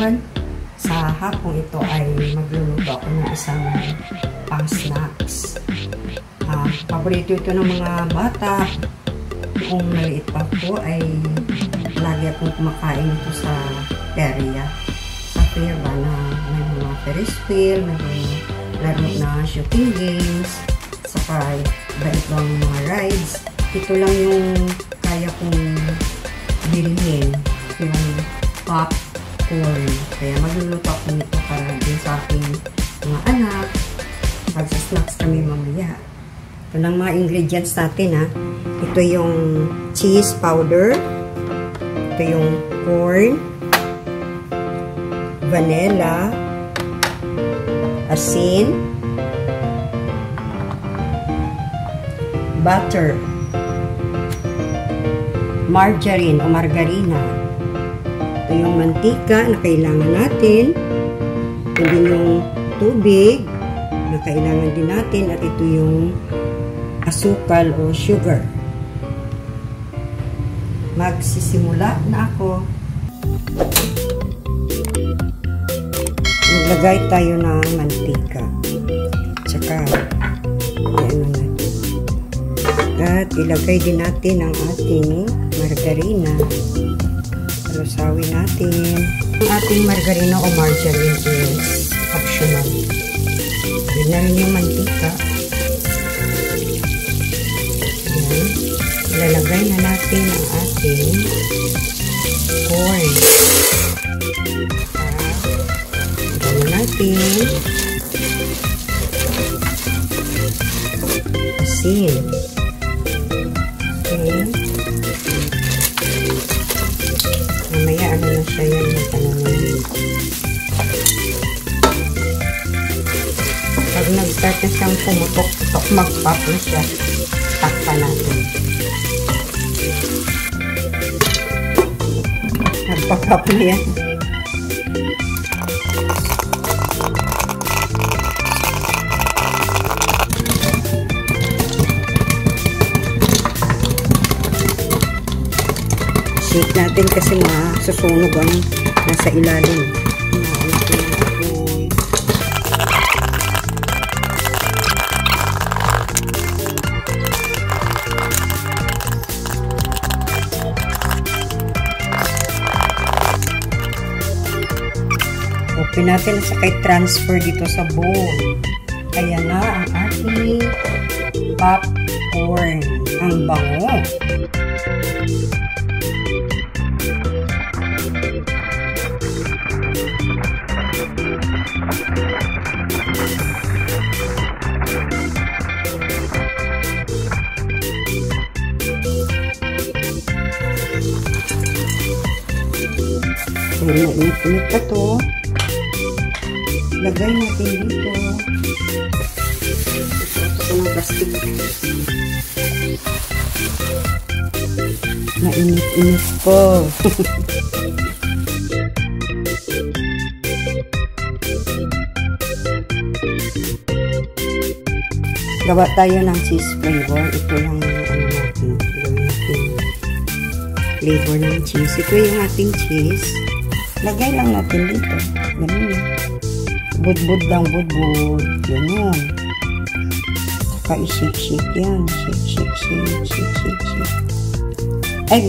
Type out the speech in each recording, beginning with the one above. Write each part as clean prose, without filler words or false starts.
kasalukuhan, sa hapong ito ay magluluto ako ng isang pang-snacks. Paborito ito ng mga bata. Kung maliit pa po ay lagi akong kumakain ito sa perya. Sa perya ba na may mga Ferris wheel, may laro na shooting games, saka bait lang mga rides. Ito lang yung kaya kong bilhin, yung popcorn. Kaya magluluto ako nito para din sa aking mga anak. Pagsasnacks kami mamaya. Ito lang mga ingredients natin ha. Ito yung cheese powder. Ito yung corn. Vanilla. Asin. Butter. Margarine o margarina. Ito yung mantika na kailangan natin. Ito din yung tubig na kailangan din natin. At ito yung asukal o sugar. Magsisimula na ako. Maglagay tayo ng mantika. Tsaka, at ilagay din natin ang ating margarina. Halusawi natin. Ang ating margarina o margarine is optional. Yun na rin yung mantika. Ilalagay na natin ang ating corn. Gawin natin. Asin. Okay. Mamaya ano na siya yan na tanongin. Pag nag-start na siyang pumutok-putok, mag-pop na siya. Takpan natin. Nagpa-pop na yan. Shake natin kasi masusunog ang nasa ilalim. Open natin sa kay transfer dito sa bowl. Ayan na ang ating popcorn. Ang bango. Mainit-init pa to. Lagay natin dito. Ito ng plastic. Mainit-init po. Gawa tayo ng cheese flavor. Ito lang yung ano natin. Flavor ng cheese. Ito yung ating cheese. Lagay lang natin dito. Ganun yun. Budbud lang, budbud. Yan yun. Saka i-shake-shake yan. Shake. Ay,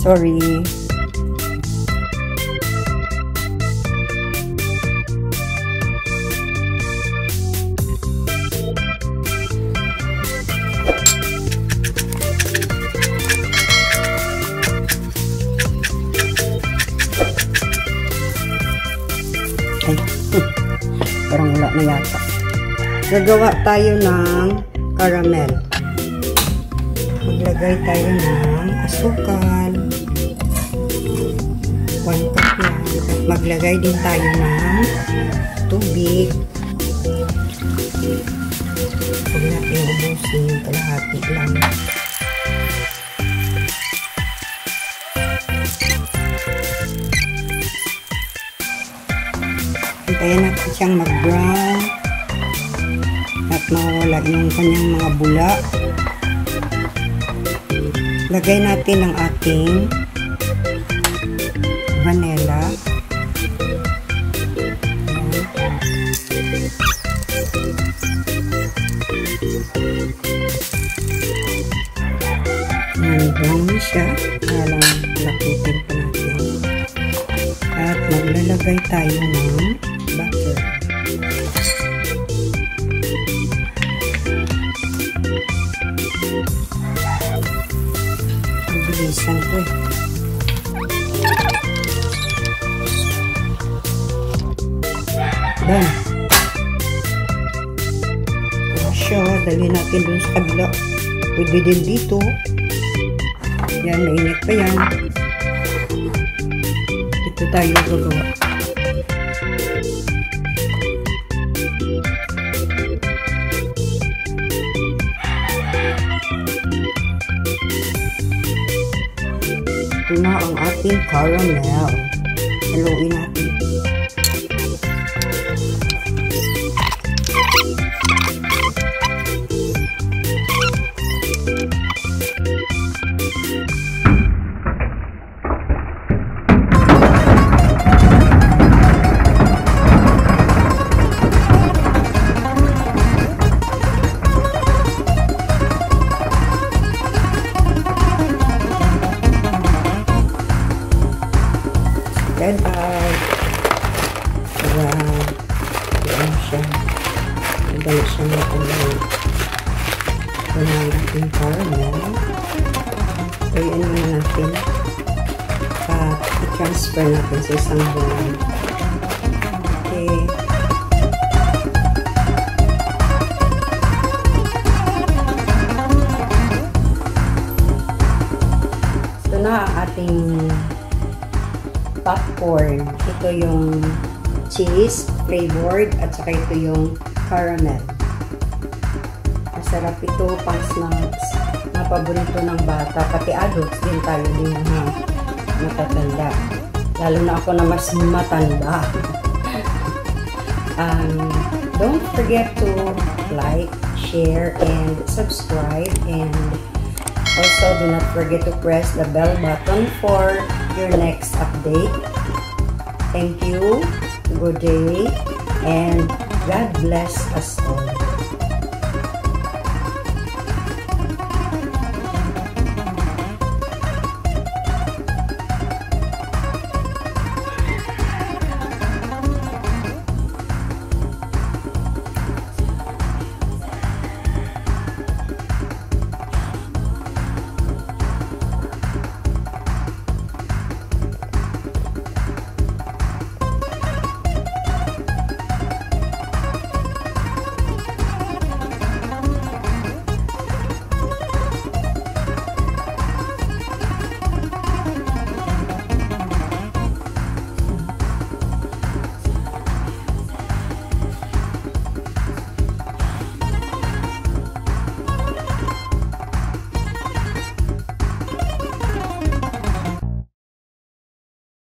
sorry. Parang wala na yata. Gagawa tayo ng caramel. Maglagay tayo ng asukal. 1 cup lang. Maglagay din tayo ng tubig. Huwag natin ubusin, kalahati lang. Kaya natin siyang mag-brown at mawala yung kanyang mga bula. Lagay natin ang ating vanilla. Brown na siya. Alam, lapitin pa natin. At maglalagay tayo ng butter. Ang bilisan ko eh. Done. Siya, dalhin natin dun sa kabila. Pwede din dito. Yan, mainit pa yan. Dito tayo gagawa. Ito na ang ating caramel. Haluin natin. And transfer natin sa isang bowl. Okay. So na ating popcorn. Ito yung cheese flavored at saka ito yung caramel. Masarap ito pang snacks. Napaborito ng bata. Pati adults din tayo din na matatanda. Lalo na ako na mas matanda. Don't forget to like, share, and subscribe. And also do not forget to press the bell button for your next update. Thank you, good day, and God bless us all.